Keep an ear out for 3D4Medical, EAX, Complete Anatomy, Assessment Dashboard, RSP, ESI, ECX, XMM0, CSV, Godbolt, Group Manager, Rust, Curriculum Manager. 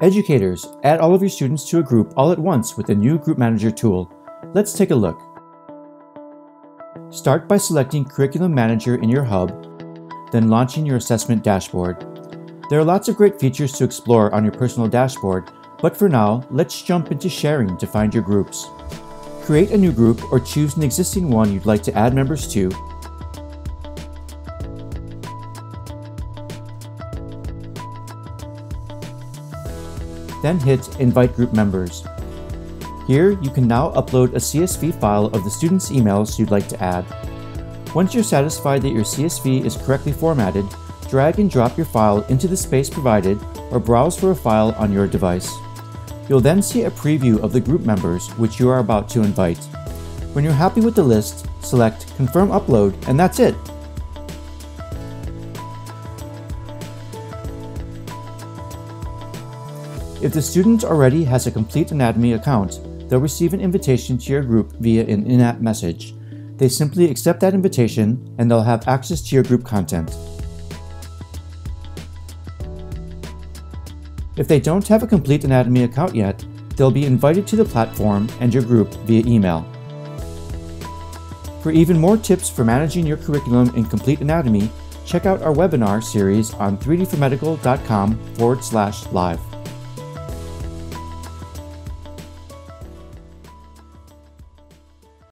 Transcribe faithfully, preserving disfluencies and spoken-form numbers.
Educators, add all of your students to a group all at once with the new Group Manager tool. Let's take a look. Start by selecting Curriculum Manager in your hub, then launching your Assessment Dashboard. There are lots of great features to explore on your personal dashboard, but for now, let's jump into sharing to find your groups. Create a new group or choose an existing one you'd like to add members to. Then hit Invite Group Members. Here, you can now upload a C S V file of the students' emails you'd like to add. Once you're satisfied that your C S V is correctly formatted, drag and drop your file into the space provided or browse for a file on your device. You'll then see a preview of the group members which you are about to invite. When you're happy with the list, select Confirm Upload, and that's it! If the student already has a Complete Anatomy account, they'll receive an invitation to your group via an in-app message. They simply accept that invitation, and they'll have access to your group content. If they don't have a Complete Anatomy account yet, they'll be invited to the platform and your group via email. For even more tips for managing your curriculum in Complete Anatomy, check out our webinar series on three d four medical dot com forward slash live.